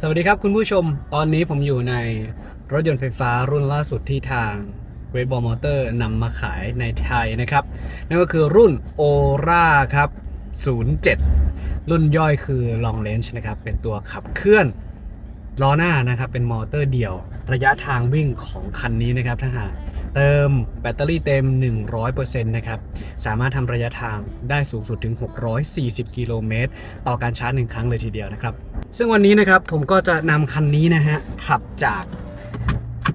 สวัสดีครับคุณผู้ชมตอนนี้ผมอยู่ในรถยนต์ไฟฟ้ารุ่นล่าสุดที่ทาง Great Wall Motors นำมาขายในไทยนะครับนั่นก็คือรุ่น ORA ครับ07รุ่นย่อยคือ Long Range นะครับเป็นตัวขับเคลื่อนล้อหน้านะครับเป็นมอเตอร์เดี่ยวระยะทางวิ่งของคันนี้นะครับถ้าหากเติมแบตเตอรี่เต็ม 100% นะครับสามารถทำระยะทางได้สูงสุดถึง640กิโลเมตรต่อการชาร์จ1ครั้งเลยทีเดียวนะครับซึ่งวันนี้นะครับผมก็จะนำคันนี้นะฮะขับจาก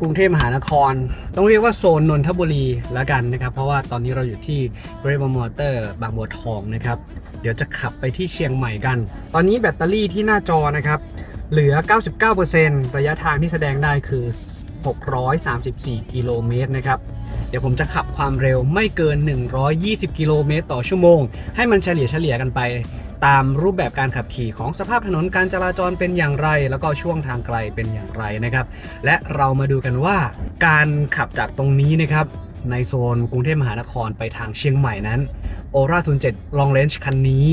กรุงเทพมหานครต้องเรียกว่าโซนนนทบุรีละกันนะครับเพราะว่าตอนนี้เราอยู่ที่ Great Wall Motors บางบัวทองนะครับเดี๋ยวจะขับไปที่เชียงใหม่กันตอนนี้แบตเตอรี่ที่หน้าจอนะครับเหลือ 99% ระยะทางที่แสดงได้คือ634กิโลเมตรนะครับเดี๋ยวผมจะขับความเร็วไม่เกิน120กิโลเมตรต่อชั่วโมงให้มันเฉลี่ยกันไปตามรูปแบบการขับขี่ของสภาพถนนการจราจรเป็นอย่างไรแล้วก็ช่วงทางไกลเป็นอย่างไรนะครับและเรามาดูกันว่าการขับจากตรงนี้นะครับในโซนกรุงเทพมหานครไปทางเชียงใหม่นั้น ORA 07 Long Range คันนี้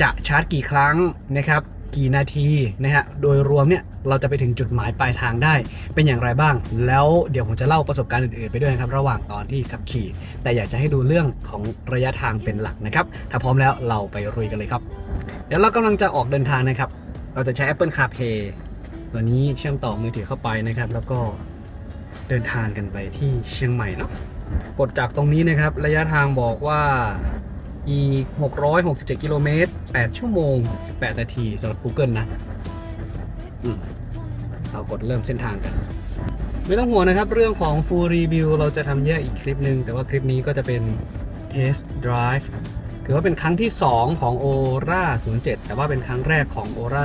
จะชาร์จกี่ครั้งนะครับกี่นาทีนะฮะโดยรวมเนี่ยเราจะไปถึงจุดหมายปลายทางได้เป็นอย่างไรบ้างแล้วเดี๋ยวผมจะเล่าประสบการณ์อื่นๆไปด้วยนะครับระหว่างตอนที่ขับขี่แต่อยากจะให้ดูเรื่องของระยะทางเป็นหลักนะครับถ้าพร้อมแล้วเราไปลุยกันเลยครับเดี๋ยวเรากำลังจะออกเดินทางนะครับเราจะใช้ Apple CarPlay ตัวนี้เชื่อมต่อมือถือเข้าไปนะครับแล้วก็เดินทางกันไปที่เชียงใหม่เนาะกดจากตรงนี้นะครับระยะทางบอกว่าอีก667กิโลเมตร8ชั่วโมง18นาทีสำหรับ Google นะเรากดเริ่มเส้นทางกันไม่ต้องห่วงนะครับเรื่องของ Full Review เราจะทำแยกอีกคลิปหนึ่งแต่ว่าคลิปนี้ก็จะเป็น Test Drive ถือว่าเป็นครั้งที่2ของ ORA 07แต่ว่าเป็นครั้งแรกของ ORA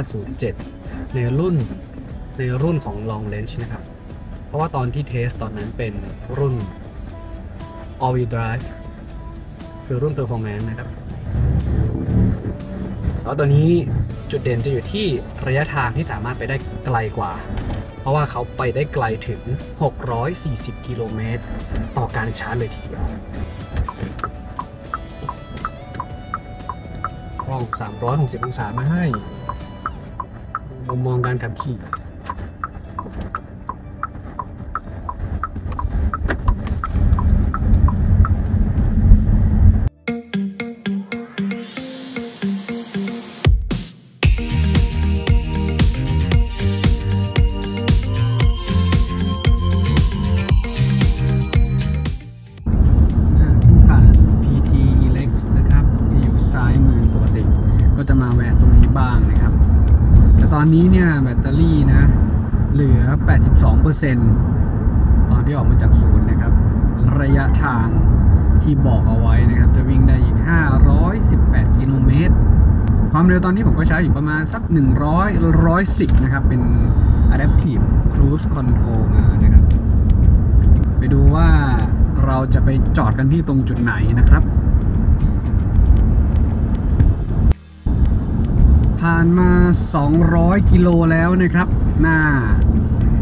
07ในรุ่นของ Long Range นะครับเพราะว่าตอนที่ Test ตอนนั้นเป็นรุ่น All Wheel Driveคือรุ่น Performance นะครับแล้วตัวนี้จุดเด่นจะอยู่ที่ระยะทางที่สามารถไปได้ไกลกว่าเพราะว่าเขาไปได้ไกลถึง640กิโลเมตรต่อการชาร์จเลยทีเดียวกล้อง360องศามาให้มุมมองการขับขี่ตอนนี้เนี่ยแบตเตอรี่นะเหลือ 82% ตอนที่ออกมาจากศูนย์นะครับระยะทางที่บอกเอาไว้นะครับจะวิ่งได้อีก518กิโลเมตรความเร็วตอนนี้ผมก็ใช้อยู่ประมาณสัก110นะครับเป็น Adaptive Cruise Control มานะครับไปดูว่าเราจะไปจอดกันที่ตรงจุดไหนนะครับผ่านมา200กิโลแล้วนะครับหน้า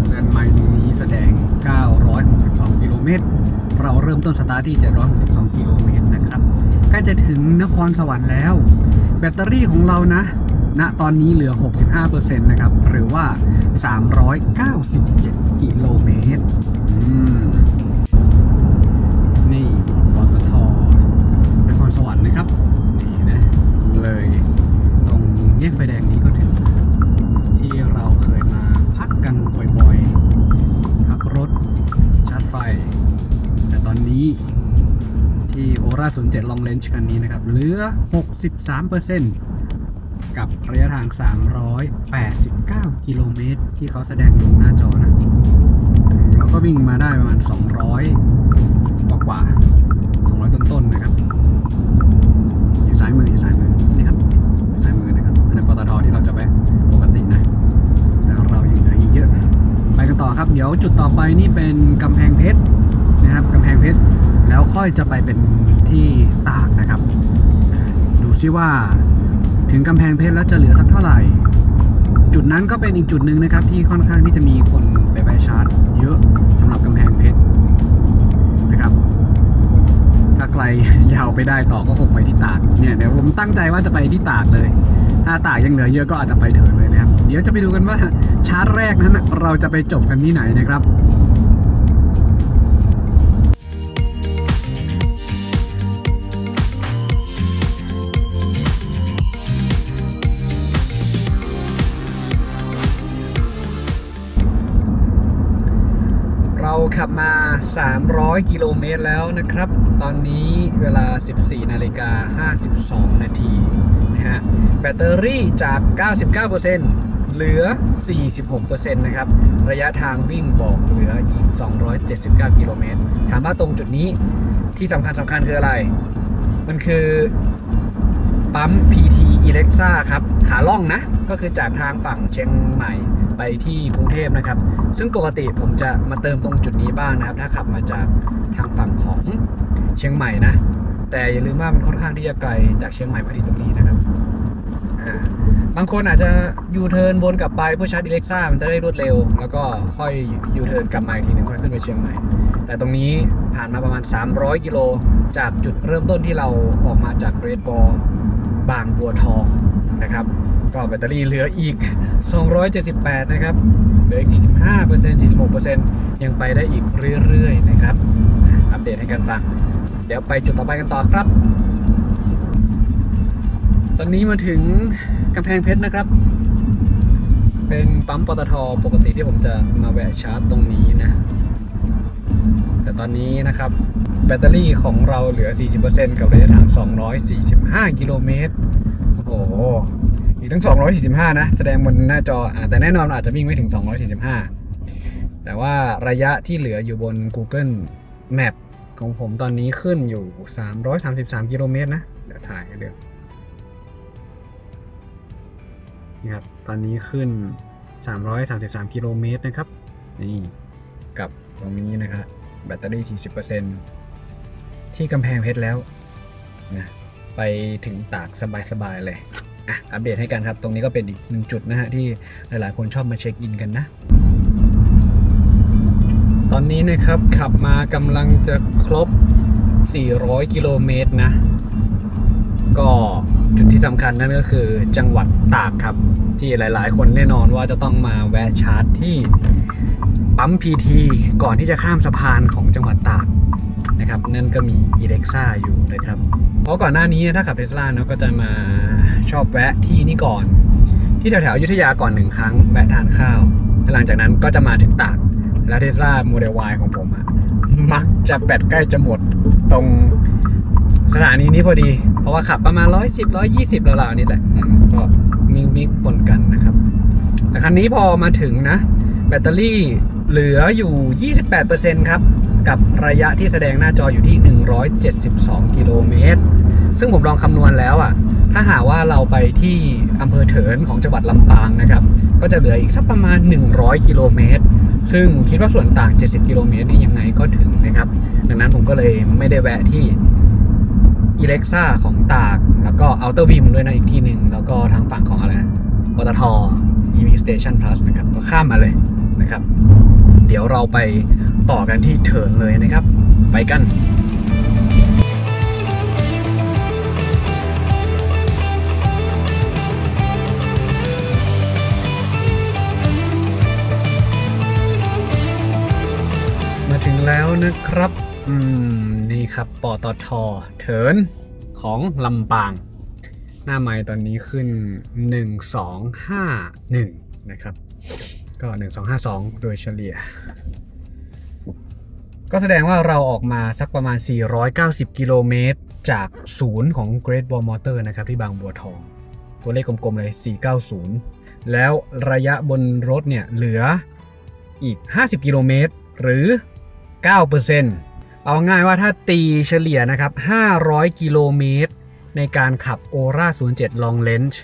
เรือนไม้นี้แสดง962กิโลเมตรเราเริ่มต้นสตาร์ทที่762กิโลเมตรนะครับใกล้จะถึงนครสวรรค์แล้วแบตเตอรี่ของเรานะณตอนนี้เหลือ 65% นะครับหรือว่า397กิโลเมตรนี่ปตท.นครสวรรค์นะครับนี่นะเลยแยกไฟแดงนี้ก็ถึงที่เราเคยมาพักกันบ่อยๆพักรถชาร์จไฟแต่ตอนนี้ที่ ORA 07 Long Range คันนี้นะครับเหลือ 63% กับระยะทาง389กิโลเมตรที่เขาแสดงอยู่หน้าจอนะเราก็วิ่งมาได้ประมาณ200กว่า200ต้นๆนะครับอยู่ซ้ายมือนี่ครับปตท.ที่เราจะไปปกตินะแต่เรายังเหลืออีกเยอะไปกันต่อครับเดี๋ยวจุดต่อไปนี่เป็นกำแพงเพชรนะครับกำแพงเพชรแล้วค่อยจะไปเป็นที่ตากนะครับดูซิว่าถึงกำแพงเพชรแล้วจะเหลือสักเท่าไหร่จุดนั้นก็เป็นอีกจุดหนึ่งนะครับที่ค่อนข้างที่จะมีคนไปชาร์จเยอะสำหรับกำแพงเพชรนะครับถ้าใครยาวไปได้ต่อก็คงไปที่ตากเนี่ย เนี่ยเดี๋ยวผมตั้งใจว่าจะไปที่ตากเลยถ้าตากยังเหลือเยอะก็อาจจะไปเถิดเลยนะครับเดี๋ยวจะไปดูกันว่าชาร์จแรกนั้นเราจะไปจบกันที่ไหนนะครับขับมา300กิโลเมตรแล้วนะครับตอนนี้เวลา 14:52 นาทีนะฮะแบตเตอรี่จาก 99% เหลือ 46% นะครับระยะทางวิ่งบอกเหลืออีก279กิโลเมตรถามว่าตรงจุดนี้ที่สำคัญคืออะไรมันคือปั๊ม PT Electra ครับขาล่องนะก็คือจากทางฝั่งเชียงใหม่ไปที่กรุงเทพนะครับซึ่งปกติผมจะมาเติมตรงจุดนี้บ้างนะครับถ้าขับมาจากทางฝั่งของเชียงใหม่นะแต่อย่าลืมว่ามันค่อนข้างที่จะไกลจากเชียงใหม่มาที่ตรงนี้นะครับบางคนอาจจะยูเทิร์นวนกลับไปเพื่อชาร์จอิเล็กซ่ามันจะได้รวดเร็วแล้วก็ค่อยยูเทิร์นกลับมาอีกทีนึงค่อยขึ้นไปเชียงใหม่แต่ตรงนี้ผ่านมาประมาณ300กิโลจากจุดเริ่มต้นที่เราออกมาจาก Great Wall บางบัวทองนะครับก็แบตเตอรี่เหลืออีก278นะครับเหลืออีก 45% 46% ยังไปได้อีกเรื่อยๆนะครับอัปเดตให้กันฟังเดี๋ยวไปจุดต่อไปกันต่อครับตอนนี้มาถึงกำแพงเพชรนะครับเป็นปั๊มปตท.ปกติที่ผมจะมาแวะชาร์จตรงนี้นะแต่ตอนนี้นะครับแบตเตอรี่ของเราเหลือ 40% กับระยะทาง245กิโลเมตรโอ้โหอีกทั้ง245นะแสดงบนหน้าจอแต่แน่นอนอาจจะวิ่งไม่ถึง245แต่ว่าระยะที่เหลืออยู่บน Google Map ของผมตอนนี้ขึ้นอยู่333กิโลเมตรนะเดี๋ยวถ่ายให้ดูนี่ครับตอนนี้ขึ้น333กิโลเมตรนะครับนี่กับตรงนี้นะครับแบตเตอรี่ 40% ที่กำแพงเพชรแล้วนะไปถึงตากสบายๆเลยอัปเดตให้กันครับตรงนี้ก็เป็นอีกหนึ่งจุดนะฮะที่หลายๆคนชอบมาเช็คอินกันนะตอนนี้นะครับขับมากำลังจะครบ400กิโลเมตรนะก็จุดที่สำคัญนั่นก็คือจังหวัดตากครับที่หลายๆคนแน่นอนว่าจะต้องมาแวะชาร์จที่ปั๊ม PT ก่อนที่จะข้ามสะพานของจังหวัดตากนะครับนั่นก็มี Electra อยู่นะครับเพราะก่อนหน้านี้ถ้าขับ Tesla เนาะก็จะมาชอบแวะที่นี่ก่อนที่แถวๆอยุธยาก่อน1ครั้งแวะทานข้าวหลังจากนั้นก็จะมาถึงตากแล้ว Tesla Model Y ของผมมักจะแบตใกล้จะหมดตรงสถานีนี้พอดีเพราะว่าขับประมาณ110-120ราวๆนี่แหละก็มิกปนกันนะครับแต่คันนี้พอมาถึงนะแบตเตอรี่เหลืออยู่ 28% ครับกับระยะที่แสดงหน้าจออยู่ที่172กิโลเมตรซึ่งผมลองคำนวณแล้วถ้าหากว่าเราไปที่อำเภอเถินของจังหวัดลำปางนะครับก็จะเหลืออีกสักประมาณ100กิโลเมตรซึ่งคิดว่าส่วนต่าง70กิโลเมตรนี่ยังไงก็ถึงนะครับดังนั้นผมก็เลยไม่ได้แวะที่ Electra ของตากแล้วก็ Outer Rim ด้วยนะอีกที่หนึ่งแล้วก็ทางฝั่งของอะไรนะปตท. EV Station Plus นะครับก็ข้ามมาเลยนะครับเดี๋ยวเราไปต่อกันที่เถินเลยนะครับไปกันมาถึงแล้วนะครับนี่ครับปตท.เถินของลำปางหน้าไมค์ตอนนี้ขึ้น1251นะครับก็1252โดยเฉลี่ยก็แสดงว่าเราออกมาสักประมาณ490กิโลเมตรจากศูนย์ของ Great Wall Motor นะครับที่บางบัวทองตัวเลขกลมๆเลย490แล้วระยะบนรถเนี่ยเหลืออีก50กิโลเมตรหรือ 9% เอาง่ายว่าถ้าตีเฉลี่ยนะครับ500กิโลเมตรในการขับ ORA 07 Long Range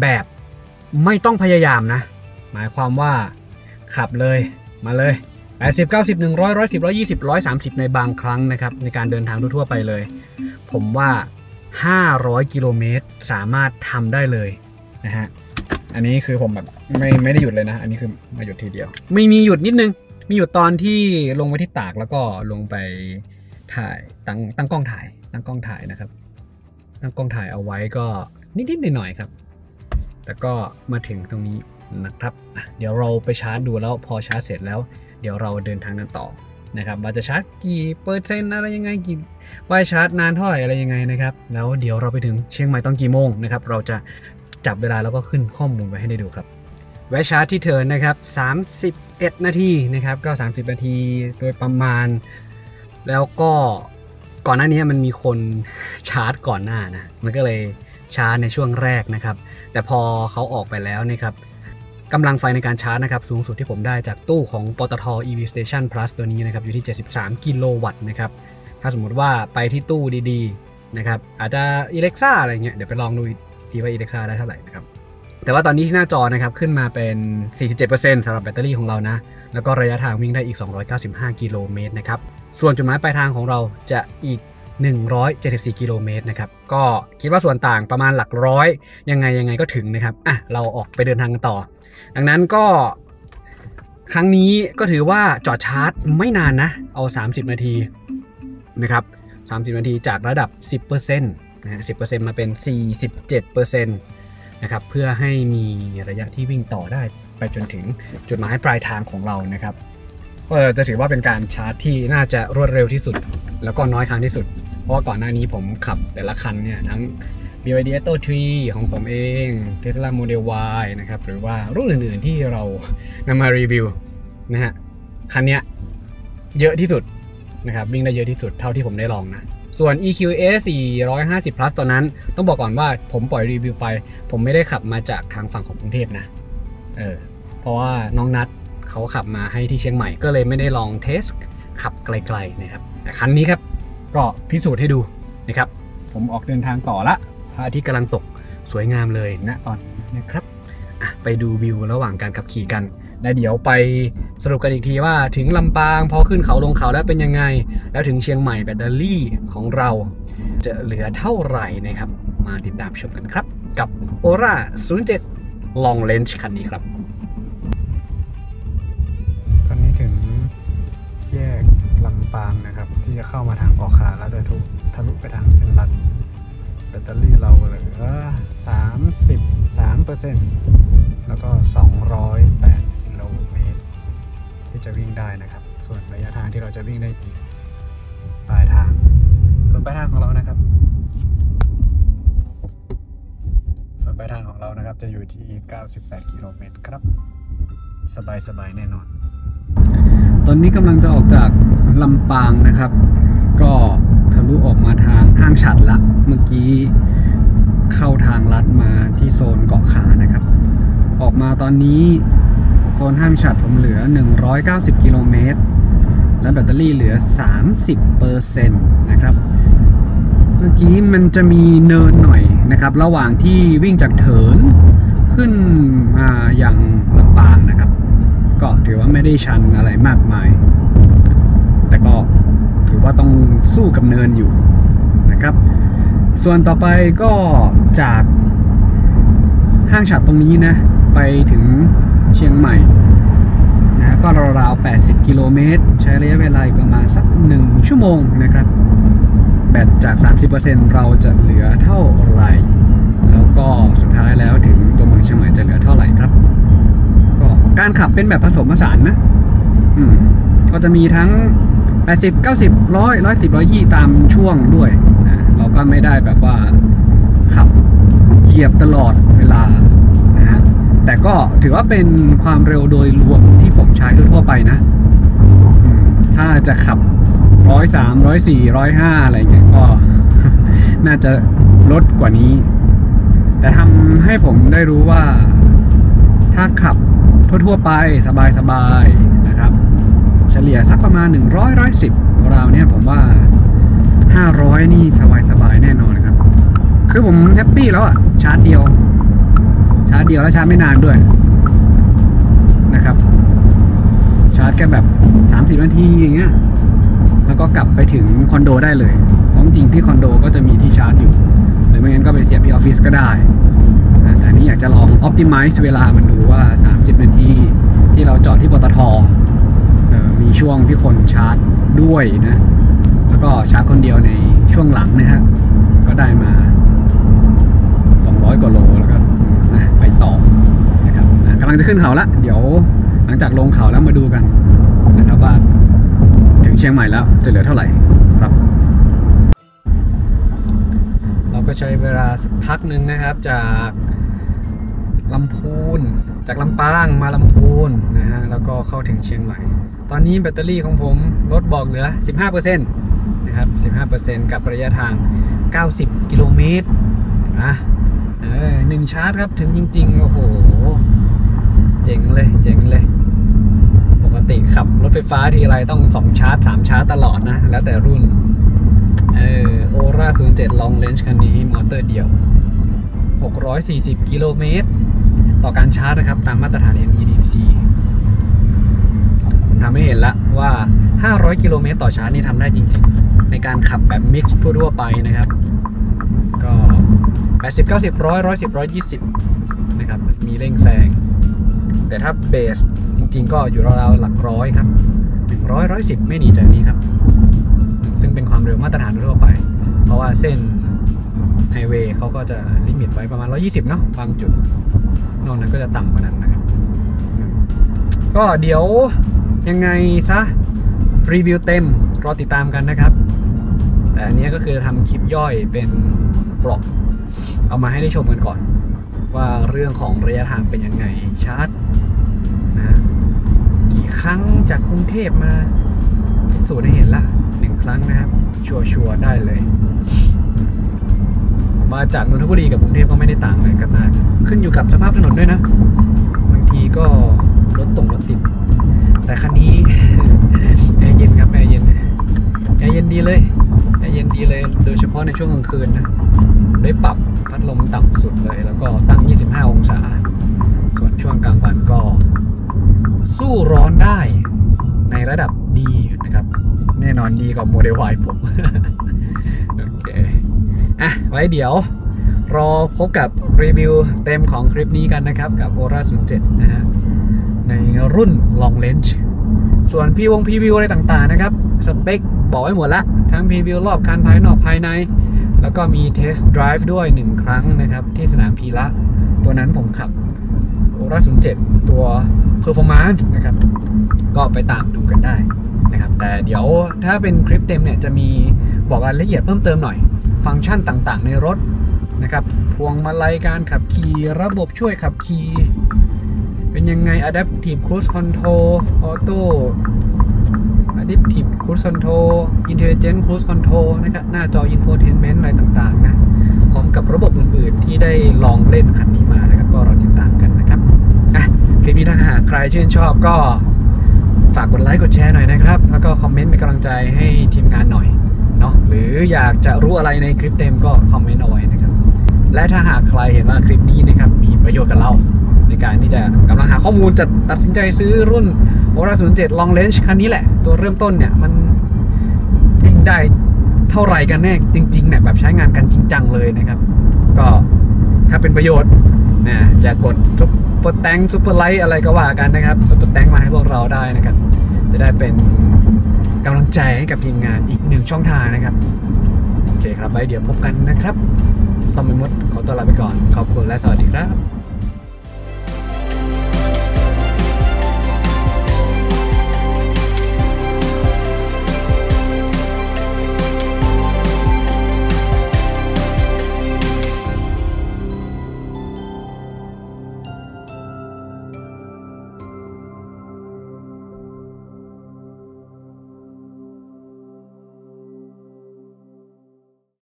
แบบไม่ต้องพยายามนะหมายความว่าขับเลยมาเลย80, 90, 100, 110, 120, 130ในบางครั้งนะครับในการเดินทางทั่วไปเลยผมว่า500กิโลเมตรสามารถทำได้เลยนะฮะอันนี้คือผมแบบไม่ได้หยุดเลยนะอันนี้คือมาหยุดทีเดียวไม่มีหยุดนิดนึงมีหยุดตอนที่ลงไปที่ตากแล้วก็ลงไปถ่ายตั้งกล้องถ่ายนะครับ กล้องถ่ายเอาไว้ก็นิดๆหน่อยๆครับแต่ก็มาถึงตรงนี้นะครับเดี๋ยวเราไปชาร์จดูแล้วพอชาร์จเสร็จแล้วเดี๋ยวเราเดินทางกันต่อนะครับว่าจะชาร์จกี่เปอร์เซ็นต์อะไรยังไงกี่ว่าชาร์จนานเท่าไหร่อะไรยังไงนะครับแล้วเดี๋ยวเราไปถึงเชียงใหม่ตอนกี่โมงนะครับเราจะจับเวลาแล้วก็ขึ้นข้อมูลไว้ให้ได้ดูครับแวะชาร์จที่เทิร์นนะครับ31นาทีนะครับก็30นาทีโดยประมาณแล้วก็ก่อนหน้านี้มันมีคนชาร์จก่อนหน้านะมันก็เลยชาร์จในช่วงแรกนะครับแต่พอเขาออกไปแล้วนะครับกำลังไฟในการชาร์จนะครับสูงสุดที่ผมได้จากตู้ของปตท EV Station Plus ตัวนี้นะครับอยู่ที่73กิโลวัตต์นะครับถ้าสมมติว่าไปที่ตู้ดีๆนะครับอาจจะ Alexa อะไรเงี้ยเดี๋ยวไปลองดูทีว่า Alexa ได้เท่าไหร่นะครับแต่ว่าตอนนี้ที่หน้าจอนะครับขึ้นมาเป็น 47% สำหรับแบตเตอรี่ของเรานะแล้วก็ระยะทางวิ่งได้อีก295กิโลเมตรนะครับส่วนจุดหมายปลายทางของเราจะอีก174กิโลเมตรนะครับก็คิดว่าส่วนต่างประมาณหลักร้อยยังไงก็ถึงนะครับอ่ะเราออกไปเดินทางกันต่อดังนั้นก็ครั้งนี้ก็ถือว่าจอดชาร์จไม่นานนะเอา30นาทีนะครับ30นาทีจากระดับ 10% นะฮะ 10% มาเป็น 47% นะครับเพื่อให้มีระยะที่วิ่งต่อได้ไปจนถึงจุดหมายปลายทางของเรานะครับก็จะถือว่าเป็นการชาร์จที่น่าจะรวดเร็วที่สุดแล้วก็น้อยครั้งที่สุดเพราะว่าก่อนหน้านี้ผมขับแต่ละคันเนี่ยทั้ง BYD Atto 3ของผมเอง Tesla Model Y นะครับหรือว่ารุ่นอื่นๆที่เรานำมารีวิวนะฮะคันเนี้ยเยอะที่สุดนะครับวิ่งได้เยอะที่สุดเท่าที่ผมได้ลองนะส่วน EQA 450 plus ตอนนั้นต้องบอกก่อนว่าผมปล่อยรีวิวไปผมไม่ได้ขับมาจากทางฝั่งของกรุงเทพนะเพราะว่าน้องนัทเขาขับมาให้ที่เชียงใหม่ก็เลยไม่ได้ลองเทสขับไกลๆนะครับคันนี้ครับก็พิสูจน์ให้ดูนะครับผมออกเดินทางต่อละพระอาทิตย์กำลังตกสวยงามเลยนะตอนนะครับไปดูวิวระหว่างการขับขี่กันและเดี๋ยวไปสรุปกันอีกทีว่าถึงลำปางพอขึ้นเขาลงเขาแล้วเป็นยังไงแล้วถึงเชียงใหม่แบตเตอรี่ของเราจะเหลือเท่าไหร่นะครับมาติดตามชมกันครับกับ ORA 07 Long Range คันนี้ครับตอนนี้ถึงแยกลำปางนะครับที่จะเข้ามาทางเกาะคาแล้วจะทะลุไปทางเส้นลัดแบตเตอรี่เราเหลือ 33% แล้วก็208กิโลเมตรที่จะวิ่งได้นะครับส่วนระยะทางที่เราจะวิ่งได้อีกปลายทางส่วนปลายทางของเรานะครับจะอยู่ที่98กิโลเมตรครับสบายๆแน่นอนตอนนี้กำลังจะออกจากลำปางนะครับก็ทะลุออกมาทางห้างฉัตรละเมื่อกี้เข้าทางลัดมาที่โซนเกาะขานะครับออกมาตอนนี้โซนห้างฉัตรผมเหลือ190กิโลเมตรและแบตเตอรี่เหลือ 30% นะครับเมื่อกี้มันจะมีเนินหน่อยนะครับระหว่างที่วิ่งจากเถินขึ้นมาอย่างลำปางนะครับก็ถือว่าไม่ได้ชันอะไรมากมายแต่ก็ถือว่าต้องสู้กับเนินอยู่นะครับส่วนต่อไปก็จากห้างฉัตรตรงนี้นะไปถึงเชียงใหม่นะก็ราวๆ80กิโลเมตรใช้ระยะเวลาประมาณสัก1ชั่วโมงนะครับแบตจาก 30% เราจะเหลือเท่าไหร่แล้วก็สุดท้ายแล้วถึงตัวเมืองเชียงใหม่จะเหลือเท่าไหร่ครับก็การขับเป็นแบบผสมผสานนะก็จะมีทั้ง80 90 100 110 120ตามช่วงด้วยนะเราก็ไม่ได้แบบว่าขับเหยียบตลอดเวลานะฮะแต่ก็ถือว่าเป็นความเร็วโดยรวมที่ผมใช้ทั่วไปนะถ้าจะขับ103 104 105อะไรเงี้ยก็น่าจะลดกว่านี้แต่ทำให้ผมได้รู้ว่าถ้าขับทั่วๆไปสบายๆนะครับเฉลี่ยสักประมาณ100 110ราวเนี่ยผมว่า500นี่สบายๆแน่นอนครับคือผมแฮปปี้แล้วอ่ะชาร์จเดียวแล้วชาร์จไม่นานด้วยนะครับชาร์จแค่แบบ30นาทีอย่างเงี้ยแล้วก็กลับไปถึงคอนโดได้เลยเพราะจริงที่คอนโดก็จะมีที่ชาร์จอยู่หรือไม่งั้นก็ไปเสียบที่ออฟฟิศก็ได้แต่นี้อยากจะลอง Optimize เวลามันดูว่า30นาทีที่เราจอดที่ปตท.มีช่วงที่คนชาร์จด้วยนะแล้วก็ชาร์จคนเดียวในช่วงหลังนะฮะก็ได้มา จะขึ้นเขาละเดี๋ยวหลังจากลงเขาแล้วมาดูกันนะครับว่าถึงเชียงใหม่แล้วจะเหลือเท่าไหร่ครับเราก็ใช้เวลาสักพักหนึ่งนะครับจากลำพูนจากลำปางมาลำพูนนะฮะแล้วก็เข้าถึงเชียงใหม่ตอนนี้แบตเตอรี่ของผมลดบอกเหลือ 15% นะครับ 15% กับระยะทาง90 กิโลเมตรนะหนึ่งชาร์จครับถึงจริงๆโอ้โหเจ๋งเลยเจ๋งเลยปกติขับรถไฟฟ้าทีไรต้อง2ชาร์จ3ชาร์จตลอดนะแล้วแต่รุ่นORA 07 Long Range คันนี้มอเตอร์เดียว640 กิโลเมตรต่อการชาร์จนะครับตามมาตรฐาน NEDC ทำให้เห็นละว่า500 กิโลเมตรต่อชาร์จนี่ทำได้จริงๆในการขับแบบมิกซ์ทั่วๆไปนะครับก็80 90 100 110 120นะครับมีเร่งแซงแต่ถ้าเบสจริงๆก็อยู่ราวๆหลักร้อยครับ100 110ไม่หนีจากนี้ครับซึ่งเป็นความเร็วมาตรฐานทั่วไปเพราะว่าเส้นไฮเวย์เขาก็จะลิมิตไว้ประมาณ120เนาะบางจุดนอกนั้นก็จะต่ำกว่านั้นนะครับก็เดี๋ยวยังไงซะรีวิวเต็มรอติดตามกันนะครับแต่อันนี้ก็คือทำคลิปย่อยเป็นบล็อกเอามาให้ได้ชมกันก่อนว่าเรื่องของระยะทางเป็นยังไงชาร์จนะกี่ครั้งจากกรุงเทพมาพิสูจน์ให้เห็นละ1ครั้งนะครับชัวร์ได้เลยมาจากนนทบุรีกับกรุงเทพก็ไม่ได้ต่างอะไรกันมากขึ้นอยู่กับสภาพถนนด้วยนะบางทีก็รถติดแต่คันนี้แอร์เย็นครับแอร์เย็นดีเลยโดยเฉพาะในช่วงกลางคืนนะได้ปรับพัดลมต่ำสุดเลยแล้วก็ตั้ง25องศาส่วนช่วงกลางวันก็สู้ร้อนได้ในระดับดีนะครับแน่นอนดีกว่าโมเดล Y ผมโอเคอ่ะไว้เดี๋ยวรอพบกับรีวิวเต็มของคลิปนี้กันนะครับกับ ORA 07 นะฮะในรุ่น Long Range ส่วนพรีวิวอะไรต่างๆนะครับสเปคบอกไว้หมดละทั้งพรีวิวรอบคันภายนอกภายในแล้วก็มีเทสต์ไดรฟ์ด้วย1ครั้งนะครับที่สนามพีระตัวนั้นผมขับ ORA 07 ตัว Performance นะครับก็ไปตามดูกันได้นะครับแต่เดี๋ยวถ้าเป็นคลิปเต็มเนี่ยจะมีบอกรายละเอียดเพิ่มเติมหน่อยฟังก์ชันต่างๆในรถนะครับพวงมาลัยการขับขี่ระบบช่วยขับขี่เป็นยังไง Adaptive Cruise Control Auto Adaptive Cruise Control Intelligent Cruise Control นะครับหน้าจอ Infotainment อะไรต่างๆนะพร้อมกับระบบอื่นๆที่ได้ลองเล่นคันนี้มานะครับก็เราติดตามกันนะครับคลิปนี้ถ้าหากใครชื่นชอบก็ฝากกดไลค์กดแชร์หน่อยนะครับแล้วก็คอมเมนต์เป็นกำลังใจให้ทีมงานหน่อยเนาะหรืออยากจะรู้อะไรในคลิปเต็มก็คอมเมนต์เอาไว้นะครับและถ้าหากใครเห็นว่าคลิปนี้นะครับมีประโยชน์กับเราในการที่จะกำลังหาข้อมูลจะตัดสินใจซื้อรุ่น ORA 07 Long Range คันนี้แหละตัวเริ่มต้นเนี่ยมันวิ่งได้เท่าไหร่กันแน่จริงๆเนี่ยแบบใช้งานกันจริงจังเลยนะครับก็ถ้าเป็นประโยชน์นะจะกดซุปเปอร์แตงซุปเปอร์ไลท์อะไรก็ว่ากันนะครับซุปเปอร์แตงมาให้พวกเราได้นะครับจะได้เป็นกำลังใจให้กับทีมงานอีกหนึ่งช่องทางนะครับโอเคครับไว้เดี๋ยวพบกันนะครับต้อมมดขอตัวลาไปก่อนขอบคุณและสวัสดีครับ